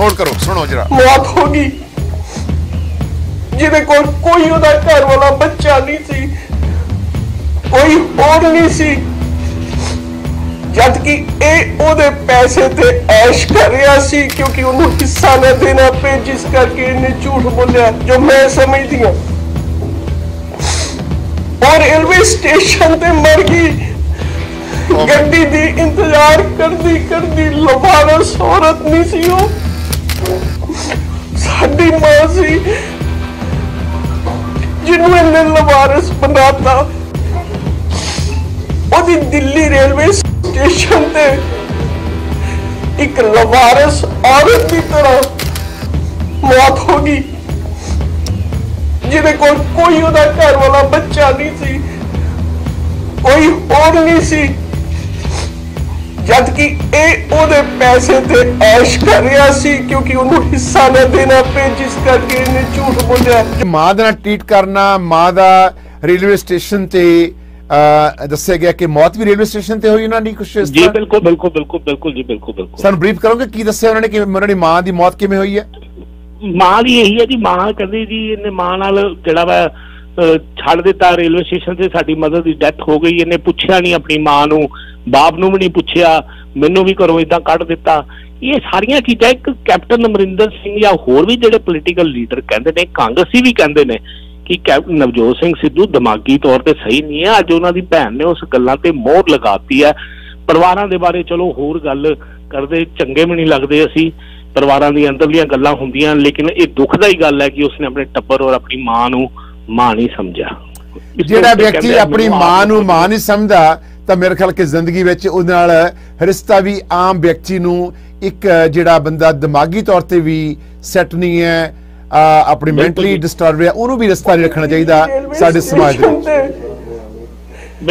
Hold करो, सुनो जरा। मौत होगी जिदे कोल कोई उहदा घर वाला बच्चा नहीं सी, कोई होर नहीं सी, जबकि इह उहदे पैसे ते ऐश कर रहा सी क्योंकि उहनूं हिस्सा ना देना पे, जिस करके इहने झूठ बोलिया जो मैं समझदी हां। और रेलवे स्टेशन ते मर गई गड्डी दी इंतजार करदी लबारस औरत नहीं सी, हो साडी मां सी जिन्हों इन्हें लबारस बनाता। और दिल्ली रेलवे स्टेशन ते एक लबारस औरत की तरह मौत होगी जिदे कोल कोई उहदा घर वाला बच्चा नहीं सी, कोई होर नहीं सी, जबकि ये पैसे ते ऐश कर रहा सी क्योंकि उन्होंने हिस्सा ना देना पे, जिस करके इन्हें झूठ बोलिया। माँ दा ट्रीट करना, माँ दा रेलवे स्टेशन ते दस्या गया कि मौत भी रेलवे स्टेशन ते हुई ना, नहीं कुछ जी? बिल्कुल बिल्कुल बिल्कुल बिल्कुल जी बिल्कुल बिल्कुल। सर ब्रीफ करोगे की दस्या उन्होंने कि उन्होंने माँ दी मौत किवें होई है? माँ दी यही है जी, माँ कहती जी इन्हें माँ नाल जिहड़ा वा छड़ दिता रेलवे स्टेशन से, साडी मदर दी डेथ हो गई, इन्हें पूछया नहीं अपनी मां नूं, बाप नूं भी नहीं पूछया, मैनू भी घरों इदां कढ दिता। ये सारियां चीज़ां एक कैप्टन अमरिंदर सिंह या होर भी जिहड़े पोलिटिकल लीडर कहंदे ने, कांग्रेसी भी कहंदे ने कि कैप्टन नवजोत सिंह सिद्धू दिमागी तौर पर सही नहीं है। अज उन्हां दी भैन ने उस गल्लां ते मोहर लगाती है। परिवारां दे बारे चलो होर गल करदे, चंगे भी नहीं लगदे असीं, परिवारां दी अंदरलियां गल्लां हुंदियां, लेकिन इह दुख दी गल है कि उसने अपने टब्बर और अपनी मां नूं मां नहीं समझा। जिहड़ा व्यक्ति अपनी मां नूं मां नहीं समझदा तो मेरे ख्याल के जिंदगी विच उहदे नाल रिश्ता भी आम व्यक्ति नूं एक जिहड़ा बंदा दिमागी तौर ते भी सैट नहीं है, अपनी मैंटली डिस्टर्ब है, उहनूं भी रिश्ता नहीं रखना चाहिए साडे समाज दे विच।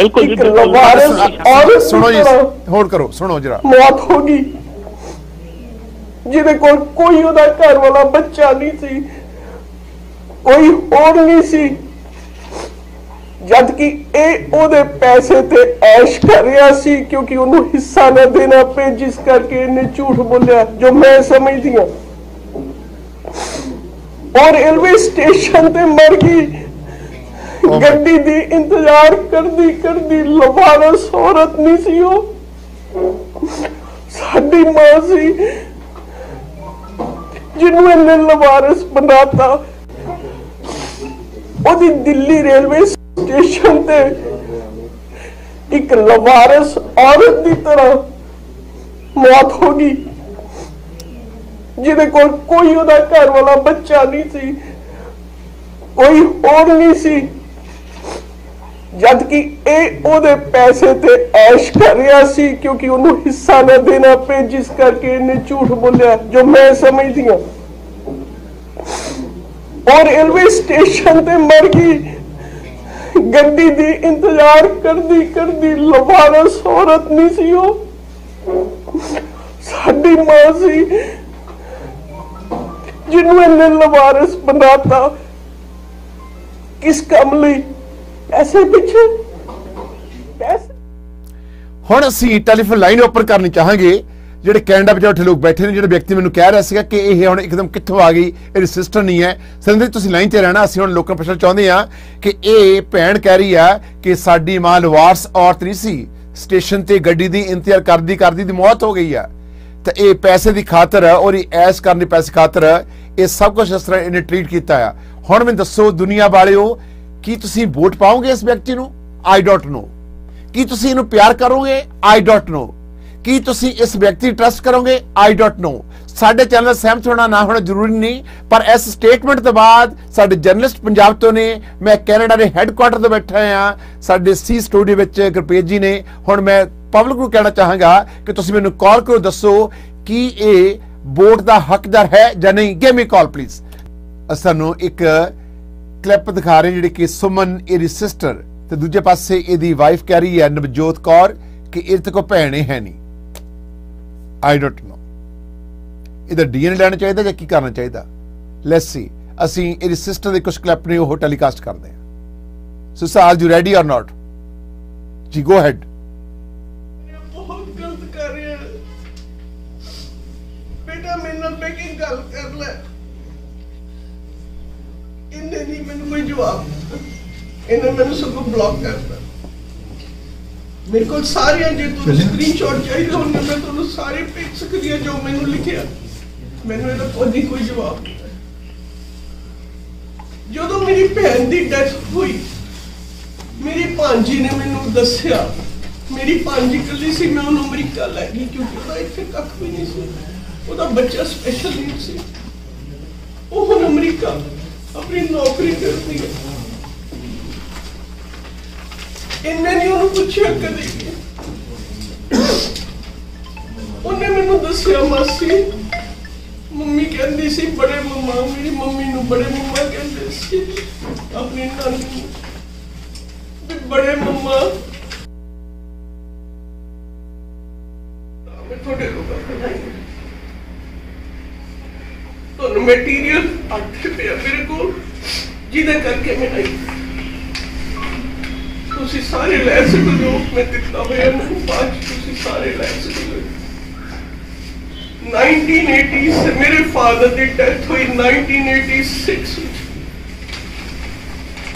बिल्कुल जी बिल्कुल। सुनो जी, होल्ड करो, सुनो जरा। मौत होगी जिहदे कोल कोई उहदा घर वाला बच्चा नहीं सी, कोई होर नहीं सी, जबकि ये पैसे ते ऐश कर रहा सी क्योंकि उन्होंने हिस्सा ना देना पे, जिस करके इन्हें झूठ बोलिया जो मैं समझदी हां। और रेलवे स्टेशन ते मर गई गड्डी दी इंतजार करदी लबारस औरत नहीं सी, हो साडी मां सी जिन्होंने इन्हें लबारस बनाता। और दिल्ली रेलवे स्टेशन ते एक लवारस औरत की तरह मौत होगी जिदे कोल कोई उहदा घर वाला बच्चा नहीं सी, कोई होर नहीं सी, जबकि ये पैसे ते ऐश कर रहा सी क्योंकि उन्होंने हिस्सा ना देना पे, जिस करके इन्हें झूठ बोलिया जो मैं समझदी हां। और रेलवे स्टेशन ते मर गई गड्डी दी इंतजार करदी लबारस औरत नहीं सी, हो साडी मां सी जिन्हों इन्हें लबारस बनाता। किस काम लई? ऐसे पीछे हम असी टेलीफोन लाइन ओपन करनी चाहांगे। ਜਿਹੜੇ ਕੈਨੇਡਾ ਵਿੱਚ ਉੱਥੇ ਲੋਕ ਬੈਠੇ ਨੇ, ਜਿਹੜੇ ਵਿਅਕਤੀ ਮੈਨੂੰ ਕਹਿ ਰਿਹਾ ਸੀਗਾ ਕਿ ਇਹ ਹੁਣ ਇੱਕਦਮ ਕਿੱਥੋਂ ਆ ਗਈ, ਇਹਦੀ ਸਿਸਟਰ ਨਹੀਂ ਹੈ। ਸੁਰਿੰਦਰ ਤੁਸੀਂ ਲਾਈਨ 'ਤੇ ਰਹਿਣਾ, ਅਸੀਂ ਹੁਣ ਲੋਕਾਂ ਪੁੱਛਣਾ ਚਾਹੁੰਦੇ ਹਾਂ ਕਿ ਇਹ ਭੈਣ ਕਹਿ ਰਹੀ ਆ ਕਿ ਸਾਡੀ ਮਾਂ ਲਵਾਰਸ ਔਰਤ ਨਹੀਂ ਸੀ, ਸਟੇਸ਼ਨ 'ਤੇ ਗੱਡੀ ਦੀ ਇੰਤਜ਼ਾਰ ਕਰਦੀ ਦੀ ਮੌਤ ਹੋ ਗਈ ਆ। ਤਾਂ ਇਹ ਪੈਸੇ ਦੀ ਖਾਤਰ ਔਰ ਇਹ ਐਸ਼ ਕਰਨੀ ਪੈਸੇ ਖਾਤਰ ਇਹ ਸਭ ਕੁਝ ਇਸ ਤਰ੍ਹਾਂ ਇਹਨੇ ਟਰੀਟ ਕੀਤਾ ਆ। ਹੁਣ ਮੈਨੂੰ ਦੱਸੋ ਦੁਨੀਆ ਵਾਲਿਓ, ਕੀ ਤੁਸੀਂ ਵੋਟ ਪਾਓਗੇ ਇਸ ਵਿਅਕਤੀ ਨੂੰ? ਆਈ ਡੋਟ ਨੋ। ਕੀ ਤੁਸੀਂ ਇਹਨੂੰ ਪਿਆਰ ਕਰੋਗੇ? ਆਈ ਡੋਟ ਨੋ। ਕੀ ਤੁਸੀਂ ਇਸ ਵਿਅਕਤੀ ਟਰਸਟ ਕਰੋਗੇ? ਆਈ ਡੋਟ ਨੋ। ਸਾਡੇ ਚੈਨਲ ਸਹਿਮਤ ਹੋਣਾ ਨਾ ਹੋਣਾ ਜ਼ਰੂਰੀ ਨਹੀਂ, ਪਰ ਇਸ ਸਟੇਟਮੈਂਟ ਤੋਂ ਬਾਅਦ ਸਾਡੇ ਜਰਨਲਿਸਟ ਪੰਜਾਬ ਤੋਂ ਨੇ, ਮੈਂ ਕੈਨੇਡਾ ਦੇ ਹੈੱਡਕੁਆਟਰ ਤੋਂ ਬੈਠਾ ਆ, ਸਾਡੇ ਸੀ ਸਟੂਡੀਓ ਵਿੱਚ ਗੁਰਪ੍ਰੀਤ ਜੀ ਨੇ। ਹੁਣ ਮੈਂ ਪਬਲਿਕ ਨੂੰ ਕਹਿਣਾ ਚਾਹਾਂਗਾ ਕਿ ਤੁਸੀਂ ਮੈਨੂੰ ਕਾਲ ਕਰੋ, ਦੱਸੋ ਕਿ ਇਹ ਵੋਟ ਦਾ ਹੱਕਦਾਰ ਹੈ ਜਾਂ ਨਹੀਂ। Give me call please. ਸਾਨੂੰ ਇੱਕ ਕਲਿੱਪ ਦਿਖਾ ਰਹੇ ਜਿਹੜੀ ਕਿ ਸੁਮਨ ਇਹਦੀ ਸਿਸਟਰ ਤੇ ਦੂਜੇ ਪਾਸੇ ਇਹਦੀ ਵਾਈਫ ਕਹਿ ਰਹੀ ਹੈ ਨਵਜੋਤ ਕੌਰ ਕਿ ਇਹ ਤੇ ਕੋਈ ਭੈਣ ਹੀ ਹੈ ਨਹੀਂ। I don't know इधर DNA लेना चाहिए या की करना चाहिए। Let's see असी इस सिस्टर के कुछ क्लिप ने वो टेलीकास्ट कर दें। Sister, are you ready or not? Ji go ahead। बहुत गलत कर रहे हैं बेटा, मैंने मैं की गल कर ले, इन्हें नहीं मैंने कोई जवाब दिता, इन्हें मैंने सबको ब्लॉक करता। मेरे को सारे जो तुम स्क्रीनशॉट चाहिए होंगे, मैं तुम सारे भेज सकती हूं जो मैंने लिखिया, मैंने इहदा कोई जवाब दिता। जो मेरी भैन की डेथ हुई, मेरी भांजी ने मैनू दस्या, मेरी भांजी कली सी, मैं उन्होंने अमरीका लै गई क्योंकि वह इतने कख भी नहीं सी, वह बच्चा स्पेशल नीड सी, वो हुण अमरीका अपनी नौकरी करती है। इन्हें नहीं उन्होंने पूछा कभी, उन्हें मैनू दस्या मासी मम्मी कहती सी, बड़े मम्मा, मेरी मम्मी नू बड़े मम्मा कहते सी, अपनी नानी बड़े मम्मा। तो मटेरियल मेरे को जिदा करके मैं आई, तुसी सारे लै सको जो मैं दिखता हुआ, बाद सारे लै सको। 1980 से मेरे फादर की डेथ हुई 1986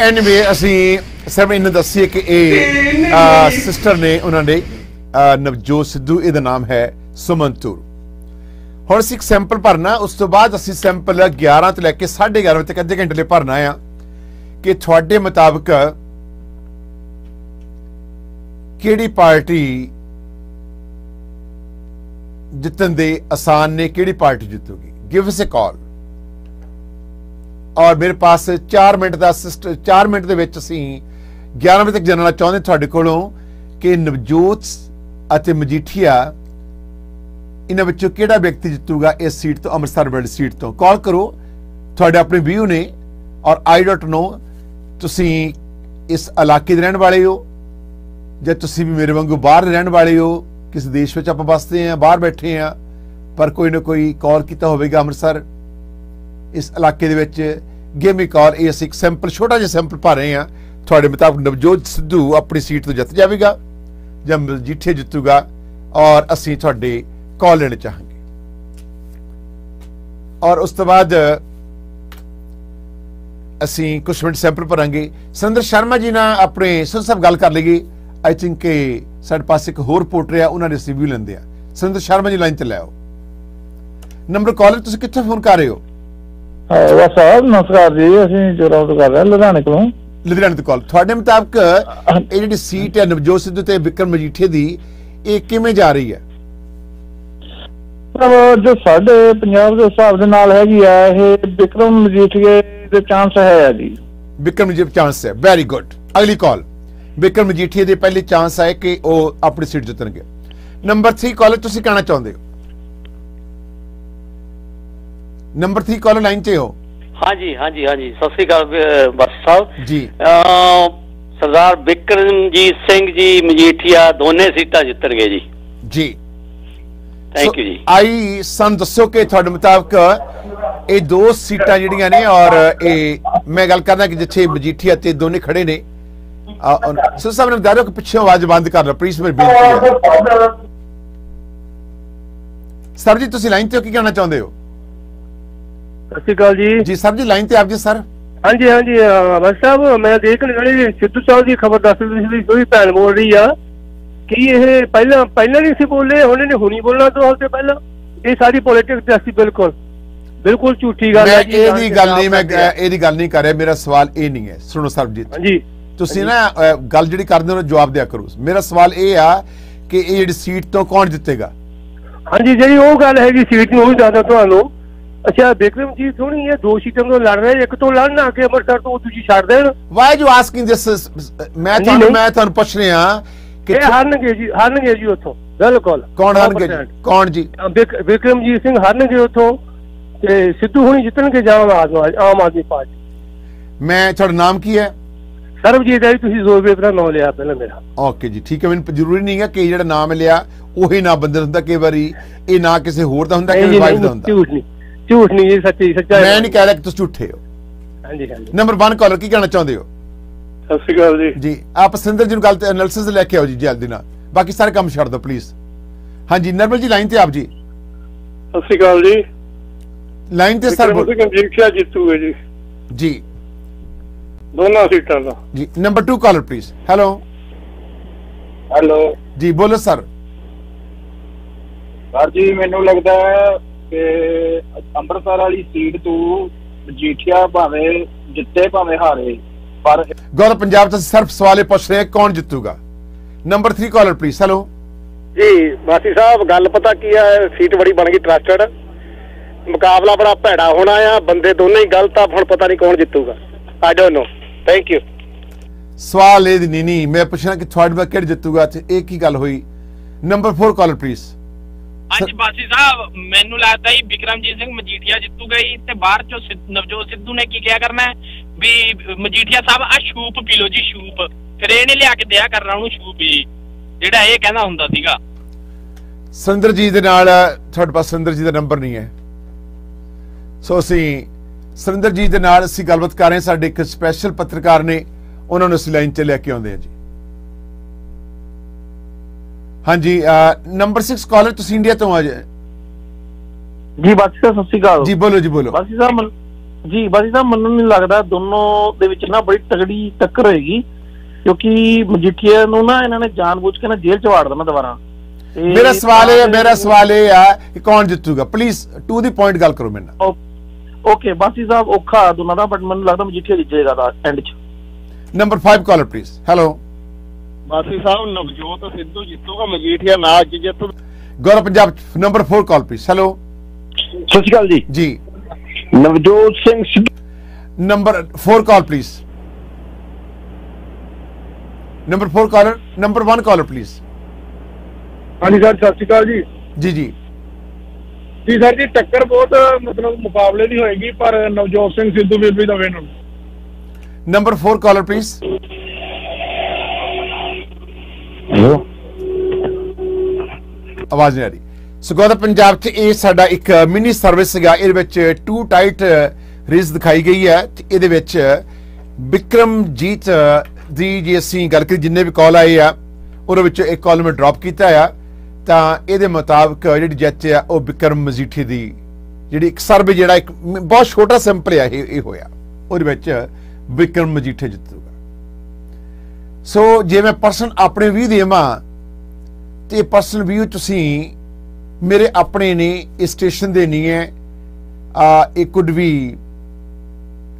एनवे असी सर इन्हें दसीए कि सिस्टर ने उन्होंने नवजोत सिद्धू ए नाम है सुमनतूर हम अस एक सैंपल भरना। उस तो बाद असी सैंपल 11 तो लैके 11:30 तक अद्धे घंटे लिए भरना आ कि थोड़े मुताबिक केड़ी पार्टी जितन दे आसान ने, केड़ी पार्टी जितूगी। गिव अस ए कॉल और मेरे पास 4 मिनट का सिस्टर 4 मिनट के 11 बजे तक जानना चाहते थोड़े कोलों कि नवजोत अते मजीठिया इन्हां विचों किहड़ा व्यक्ति जितूगा इस सीट तो, अमृतसर वाली सीट तो। कॉल करो, थोड़े अपने व्यू ने और आई डोंट नो तुसी इस इलाके दे रहण वाले हो जां तुसी भी मेरे वांगू बाहर रहण वाले हो, किस देश विच आपां वसदे हैं, बाहर बैठे हैं, पर कोई ना कोई कॉल कीता होवेगा अमृतसर इस इलाके दे विच। Give me call. ये असीं एक सैंपल छोटा जिहा सैंपल भर रहे हैं, थोड़े मुताबिक नवजोत सिद्धू अपनी सीट तो जित जाएगा या मजीठिया जितूगा और असीं थोड़े कॉल लेने चाहेंगे। और उस तो बाद असीं कुछ मिनट सैंपल भरांगे। सुरिंदर शर्मा जी नाल अपने सुरिंदर साहब गल कर लईए, आई थिंक कि साडे पास एक होर रिपोर्टर आ, उन्होंने असीं भी लैंदे आ। सुरिंदर शर्मा जी लाइन ते लै आओ। नंबर कॉलर तुसीं कित्थों फोन कर रहे हो? साहब नमस्कार जी, असीं जोरावर तो कर रहे हैं, लुधियाने कोलों। लुधियाने तो कॉल थोड़े मुताबिक ये जिहड़ी सीट है नवजोत सिद्धू ते बिक्रम मजीठिया दी, ये किवें जा रही है? जो साढ़े 50 के हिसाब दे नाल हैगी आ, ये बिक्रम मजीठिया दे चांस है जी। बिक्रम जी चांस है, वेरी गुड। अगली कॉल बिक्रम मजीठिया दे पहले चांस है कि वो अपनी सीट जितणगे। नंबर 3 कॉलर तुसीं कहना चाहुंदे हो? नंबर 3 कॉलर लाइन पे हो। हाँ जी, हाँ जी, हाँ जी, सत श्री अकाल बस साहब जी। सरदार बिक्रमजीत सिंह जी मजीठिया दोने सीटा जितन गए जी। जी थैंक यू जी। आई सन दसो के थोड़े मुताबिक ये दो सीटा जिहड़ियां ने और ये मैं गल करना कि जिथे मजीठिया ते दोने खड़े ने। सर साहब ने बता दो कि पिछे आवाज बंद कर लो प्लीज, मेरी बेनती है। सर जी तुसीं लाइन ते हो, की कहना चाहुंदे हो? जी जी सर जी लाइन पे आप जी सर। हाँ जी, हाँ जी बस साहब मैं देखने सिद्धू साहब की खबर दस भैन बोल रही है कि यह पहला नहीं सी बोले, उन्होंने हुणी बोलना दो हफ्ते पहला। ये सारी पॉलिटिक्स बिल्कुल बिल्कुल झूठी गल है। मैं गल नहीं कर रहा, मेरा सवाल ये नहीं है। सुनो सरबजीत जी, तुसीं ना गल जिहड़ी करदे हो जवाब दिया करो। मेरा सवाल ये आ कि ये जिहड़ी सीट तो कौन जितेगा? हाँ जी जी वो गल है सीट नूं ही ज्यादा तुहानू। अच्छा बिक्रम जी सोनी ये दो सीटों को लड़ रहे, एक तो लड़ना आके अमृतसर तो दूसरी छाड़ देन। वाई जो आस्किंग दिस, मैं थानू पूछ रहा कि हारनगे जी उथों। बिल्कुल कौन हारनगे जी? कौन जी? बिक्रमजीत सिंह हारनगे उथों ते सिद्धू हुणी जितणगे आम आदमी पार्टी। मैं थोड़ा नाम की है? सरबजीत है जी। तुसीं जोर बेपरा नाम लिया पहला मेरा। ओके जी ठीक है, मैं जरूरी नहीं है कि जिहड़ा नाम लिया ओही ना बंदर हुंदा, कई वारी ये ना किसी होर दा हुंदा, कई वाइफ दा हुंदा। झूठ नहीं जी, सच्ची सच्चा। मैं नहीं कह रहा कि तुम झूठे हो। हाँ जी, हाँ जी। नंबर 1 कॉलर की कहना चाहते हो? सत श्री अकाल जी। जी आप सिंधर जी गल एनालिसिस लेके आओ जी जल्दी ना, बाकी सारे काम छोड़ दो प्लीज। हाँ जी नर्मल जी लाइन पे आप जी। सत श्री अकाल जी। ਲਾਈਨ ਤੇ ਸਰ ਮਜੀਠੀਆ ਜਿੱਤੂਗੇ ਜੀ ਜੀ ਦੋਨਾਂ ਸੀਟਾਂ ਦਾ ਜੀ। Number 2 caller please. Hello hello ਜੀ ਬੋਲੋ ਸਰ। ਸਰ ਜੀ ਮੈਨੂੰ ਲੱਗਦਾ ਹੈ ਕਿ ਅੰਮ੍ਰਿਤਸਰ ਵਾਲੀ ਸੀਟ ਤੋਂ ਮਜੀਠੀਆ ਭਾਵੇਂ ਜਿੱਤੇ ਭਾਵੇਂ ਹਾਰੇ ਪਰ ਗੌਰ ਪੰਜਾਬ ਤੋਂ ਸਿਰਫ ਸਵਾਲੇ ਪੁੱਛ ਰਹੇ ਕੌਣ ਜਿੱਤੂਗਾ। Number 3 caller please. ਹੈਲੋ जी वासी साहब गल पता की है सीट बड़ी बन गई ट्रस्टेड मुकाबला बड़ा भैड़ा होना है बंदे दोनों ही गलत आ हुण पता नहीं कौन जितूगा I don't know thank you. सवाल ए दी नहीं मैं पूछना कि थर्ड विकेट किहड़ा जितूगा ते एक ही गल होई। Number 4 caller please. हां जी वासी साहब मैनू लगदा ही बिक्रमजीत सिंह मजीठिया जितूगा ही ते बाहर चो नवजोत सिद्धू ने की किया करना है भी मजीठिया साहब आ शूप पी लो जी शूप फिर इहने लिया के दिया करना उहनू शूप पी ਜਿਹੜਾ ਇਹ ਕਹਿੰਦਾ ਹੁੰਦਾ ਸੀਗਾ। ਸੁਰਿੰਦਰ ਜੀ ਦੇ ਨਾਲ ਤੁਹਾਡੇ ਪਾਸ ਸੁਰਿੰਦਰ ਜੀ ਦਾ ਨੰਬਰ ਨਹੀਂ ਹੈ ਸੋ ਅਸੀਂ ਸੁਰਿੰਦਰ ਜੀ ਦੇ ਨਾਲ ਅਸੀਂ ਗੱਲਬਾਤ ਕਰ ਰਹੇ ਸਾਡੇ ਇੱਕ ਸਪੈਸ਼ਲ ਪੱਤਰਕਾਰ ਨੇ ਉਹਨਾਂ ਨੂੰ ਅਸੀਂ ਲਾਈਨ ਤੇ ਲੈ ਕੇ ਆਉਂਦੇ ਹਾਂ ਜੀ। ਹਾਂਜੀ ਨੰਬਰ 6 ਕਾਲਰ ਤੁਸੀਂ ਇੰਡੀਆ ਤੋਂ ਆ ਜੀ। ਬਾਕੀ ਸਰ ਸਤਿ ਸ਼੍ਰੀ ਅਕਾਲ ਜੀ। ਬੋਲੋ ਜੀ ਬੋਲੋ ਬਾਕੀ ਸਰ ਜੀ। ਬਾਕੀ ਸਰ ਮੈਨੂੰ ਨਹੀਂ ਲੱਗਦਾ ਦੋਨੋਂ ਦੇ ਵਿੱਚ ਨਾ ਬੜੀ ਤਗੜੀ ਟੱਕਰ ਹੋਏਗੀ क्योंकि मजीठिया नूं ना इन्होंने जानबूझ के ना जेल च वाड़ देना दोबारा। मेरा सवाल है कौन जितूगा प्लीज टू द पॉइंट गल करो मेरे नाल। ओके बासी साहब औखा दोनों दा बट मैनूं लगदा मजीठिया जितेगा एंड च। Number 5 caller please. हेलो बासी साहब नवजोत सिद्धू जितूगा मजीठिया ना अज जितू गौर Punjab. Number 4 call please. Hello Sat Shri Akal जी जी Navjot Singh Sidhu. Number 4 call please. Number 4 caller. Number 1 caller please. हाँ जी सर सत श्री अकाल जी जी जी जी सर जी टक्कर बहुत मतलब मुकाबले की होएगी पर Navjot Singh Sidhu will be the winner. Number 4 caller please. Hello आवाज नहीं आ रही। सुगौदा पंजाब च ये साडा एक मिनी सर्विस है इहदे विच टू टाइट रेस दिखाई गई है इहदे विच बिक्रमजीत जी जी असी गल करिए जिन्हें भी कॉल आए आ उन्होंने एक कॉल में ड्रॉप किया तो ये मुताबिक जी जित है वह बिक्रम मजीठे की जी एक सर्वे जोड़ा एक बहुत छोटा सैंपल है ये होया और बिक्रम मजीठे जितूगा। सो जे मैं परसन अपने भी देव तो परसनल व्यू तुम मेरे अपने ने इस स्टेशन के नहीं है ये कुड भी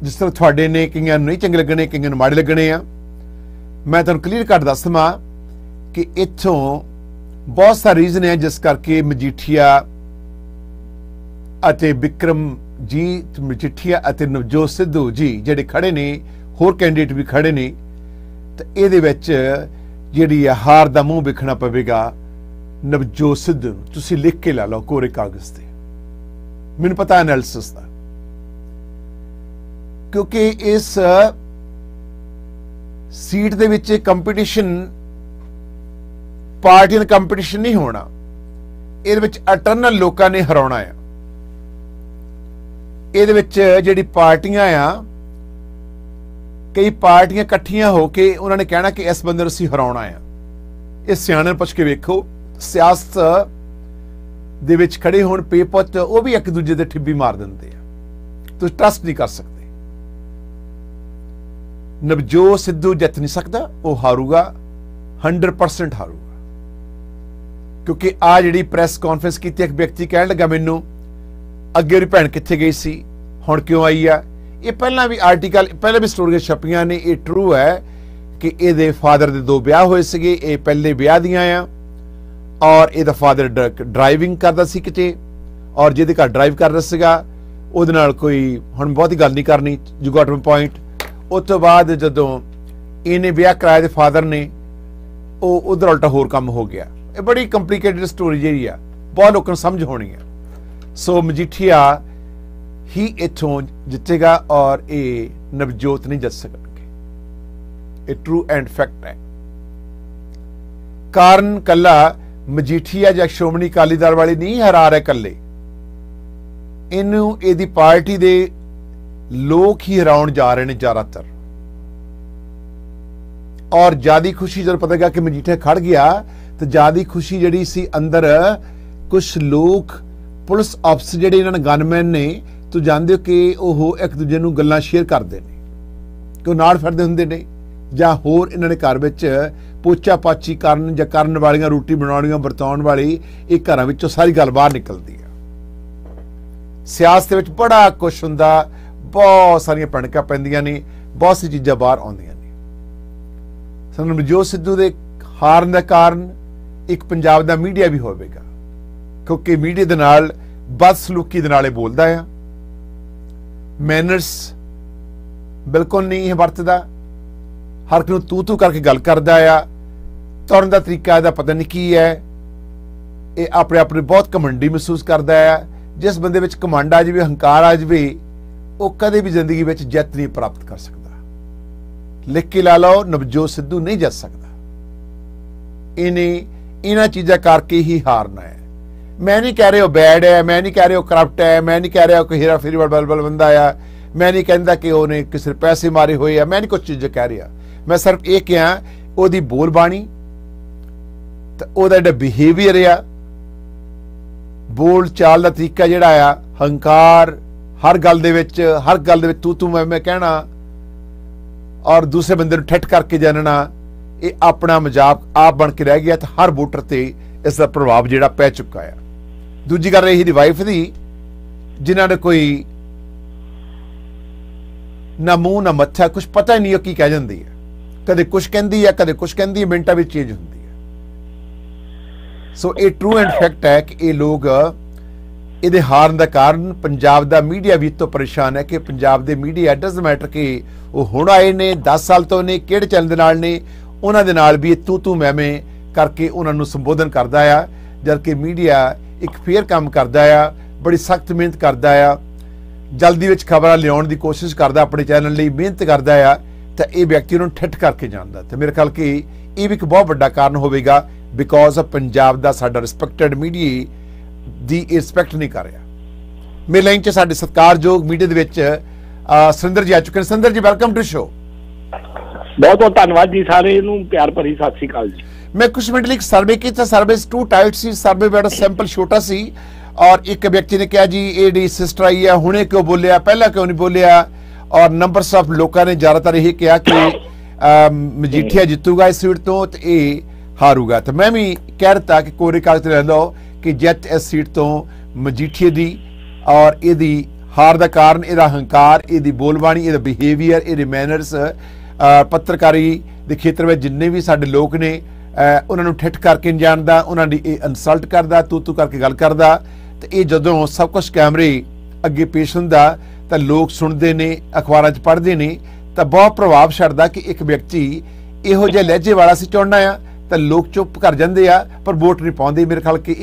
जिस तरह थोड़े ने कई नहीं चंगे लगने कई माड़े लगने आ मैं तुहानूं क्लीयर कर दस देवां कि इत्थों बहुत सारे रीजन है जिस करके मजीठिया अते बिक्रमजीत मजीठिया अते नवजोत सिद्धू जी जिहड़े खड़े ने होर कैंडीडेट भी खड़े ने तो इहदे विच जिहड़ी हार दा मूँह विखना पवेगा नवजोत सिद्धू। तुसीं लिख के ला लो कोरे कागज़ ते मैनूं पता एनालिसिस दा क्योंकि इस सीट दे विच कंपीटिशन पार्टी का कंपीटिशन नहीं होना इहदे विच अटर्नल लोकां ने हराउणा है इहदे विच जिहड़ी पार्टियां आ कई पार्टियां इकट्ठियां होके उन्होंने कहना कि इस बंदे नूं असीं हराउणा है। इस सियाणे पुछ के वेखो सियासत दे विच खड़े होण पेपत वो भी एक दूजे दे ठिब्बी मार दिंदे आ तुसीं ट्रस्ट नहीं कर सकते। नवजोत सिद्धू जित नहीं सकता वह हारूगा 100% हारूगा क्योंकि आ जी प्रेस कॉन्फ्रेंस की एक व्यक्ति कह लगा मैनू अगे भी भैन कितने गई सी हुण क्यों आई आ ये पहला भी आर्टिकल पहले भी स्टोरियां छपियां ने ये ट्रू है कि ये फादर के 2 ब्याह हुए थे ये पहले ब्याह दियाँ आ और यदा फादर ड्राइविंग करता सी किते और जिहदे घर ड्राइव कर रहा है कोई हुण बहुती गल नहीं करनी यू गॉट माई पॉइंट। उस तो बाद जदों इन्हें ब्याह कराया दे फादर ने वो उधर उल्टा होर काम हो गया ये बड़ी कंप्लीकेटेड स्टोरी जी आ बहुत लोगों को समझ होनी है। सो मजीठिया ही इतों जितेगा और ये नवजोत नहीं जित सकणगे ये ट्रू एंड फैक्ट है। कारण कला मजीठिया या श्रोमणी अकाली दल वाले नहीं हरा रहे कले इनू इहदी पार्टी दे लोग ही हराउण जा रहे हैं ज्यादातर और ज्यादा खुशी जब पता कि मजीठिया खड़ गया तो ज्यादा खुशी जी अंदर कुछ लोग पुलिस अफसर जिहड़े इन्हां गनमैन ने तो जानते हो कि वो एक दूजे को गल्लां शेयर करते हैं कि नाड़ फड़दे हुंदे ने जां होर इन्हां ने घर विच पोचा पाची करन जां करन वालियां रोटी बनाउणियां वरताउण वाली इह घरां विचों सारी गल बाहर निकलदी है। सियासत विच बड़ा कुछ हुंदा, बहुत सारियां पणकां पैंदियां ने, बहुत सी चीज़ां बाहर आउंदियां ने। सानूं नवजोत सिद्धू दे हारन दा कारण एक पंजाब दा मीडिया भी होवेगा क्योंकि मीडिया दे नाल बदसलूकी दे नाल बोलदा आ, मैनर्स बिल्कुल नहीं है वरतदा, हर एक नूं तू तू करके गल करदा आ, तुरन दा तरीका इहदा पता नहीं की है, ये अपने आप नूं बहुत घमंडी महसूस करदा आ। जिस बंदे विच घमंड आ जावे, हंकार आ जावे, वो कदे भी जिंदगी विच जित नहीं प्राप्त कर सकता। लिख के ला लो, नवजोत सिद्धू नहीं जित सकता, इन्हें इन्हां चीज़ां करके ही हारना है। मैं नहीं कह रहा वो बैड है, मैं नहीं कह रहा वो करप्ट है, मैं नहीं कह रहा कोई हेरा फेरी वाला बलबल बंदा आ, मैं नहीं कहता कि उन्हें किसी पैसे मारे हुए है, मैं नहीं कुछ चीज़ कह रहा। मैं सिर्फ ये क्या वो बोलबाणी तो वह जो बिहेवियर आ, बोल चाल का तरीका जोड़ा आ, हंकार हर गल तू तू मैं कहना और दूसरे बंदे ठट्ठ करके जानना, ये अपना मजाक आप बन के रह गया। तो हर वोटर से इसका प्रभाव जोड़ा पै चुका है। दूजी गल रही वाइफ की, जिन्हों ने कोई ना मूँह ना मत्था, कुछ पता ही नहीं वो की कह जाती है, कदे कुछ कहती है कदे कुछ कहती है, मिनटा भी चेंज होती है। सो ये ट्रू एंड फैक्ट है कि ये लोग ये हारन का कारण पंजाब का मीडिया भी तो परेशान है कि पंजाब के मीडिया डज मैटर कि वो हुण आए ने 10 साल तो ने कि चैनल ने, उन्होंने भी तू तू मैं करके उन्होंने संबोधन करता आ, जबकि मीडिया एक फेयर काम करता आ, बड़ी सख्त मेहनत करता आ, जल्दी में खबर लियाउण की कोशिश करता, अपने चैनल लिए मेहनत करता आ, तो यह व्यक्ति उन्होंने ठिठ करके जाता। तो मेरे ख्याल कि यह भी एक बहुत बड़ा कारण होगा बिकॉज पंजाब का साडा रिस्पैक्टेड मीडिया की रिस्पैक्ट नहीं कर रहा। मेरे लाइन च साडे सत्कारयोग मीडिया के सुरिंदर जी आ चुके हैं। Surinder ji, welcome to show. बहुत बहुत धन्यवाद जी, सारे प्यार भरी सत श्री अकाल जी। मैं कुछ मिनट लिए सर्वे किया, सर्वे टू टाइट सी, सर्वे बड़ा सैंपल छोटा सी और एक व्यक्ति ने कहा जी ये जी सिस्टर आई है हुणे क्यों बोलिया, पहला क्यों नहीं बोलिया, और नंबरस ऑफ लोगों ने ज़्यादातर यही कहा कि मजीठिया जीतूगा इस सीट तो ये हारूगा। तो मैं भी कह रहा कि कोरे कागज ले लो कि जित इस सीट तो मजीठिया दी और यदि हार का कारण यदा हंकार, यदि बोलबाणी, यदा बिहेवियर, ये मैनरस, पत्रकारी के खेत्र में जिन्ने भी साडे लोग ने उन्होंने ठिठ करके नहीं जानता, उन्होंने ये इंसल्ट करता, तू तू करके गल करता। तो ये जदों सब कुछ कैमरे अगे पेश होंदा तो लोग सुनते ने, अखबारों पढ़ते ने, तो बहुत प्रभाव छड़ता कि एक व्यक्ति इहो जिहा लहजे वाला सी चुनना आ, तो लोग चुप कर जाते आ पर वोट नहीं पाते। मेरे ख्याल कि